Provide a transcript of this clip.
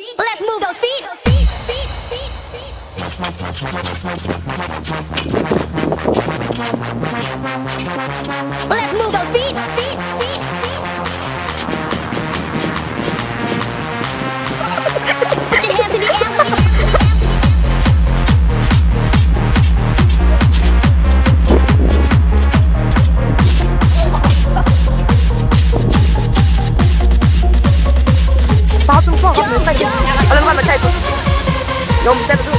Hey, let's move those feet. Let's move those feet. Jump, jump. Jump.